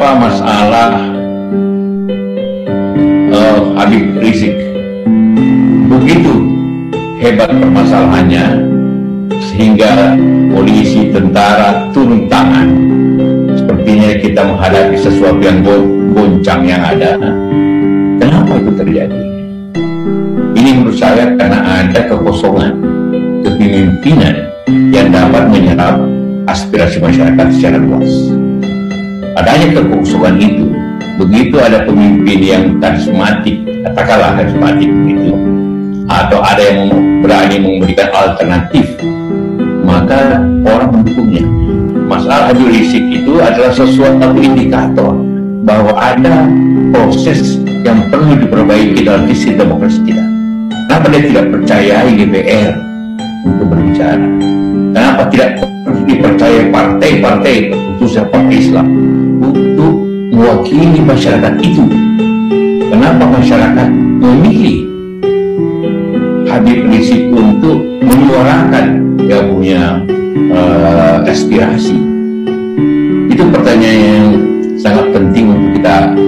apa masalah Habib Rizieq? Begitu hebat permasalahannya sehingga polisi, tentara turun tangan. Sepertinya kita menghadapi sesuatu yang goncang yang ada. Kenapa itu terjadi? Ini menurut saya karena ada kekosongan kepemimpinan yang dapat menyerap aspirasi masyarakat secara luas. Adanya kekosongan itu, begitu ada pemimpin yang karismatik, katakanlah karismatik begitu, atau ada yang berani memberikan alternatif, maka orang mendukungnya. Masalah Habib Rizieq itu adalah sesuatu indikator bahwa ada proses yang perlu diperbaiki dalam sistem demokrasi kita. Kenapa dia tidak percayai DPR untuk berbicara? Kenapa tidak dipercayai partai-partai, khususnya partai Islam, untuk mewakili masyarakat itu? Kenapa masyarakat memilih Habib Rizieq untuk menyuarakan yang punya aspirasi? Itu pertanyaan yang sangat penting untuk kita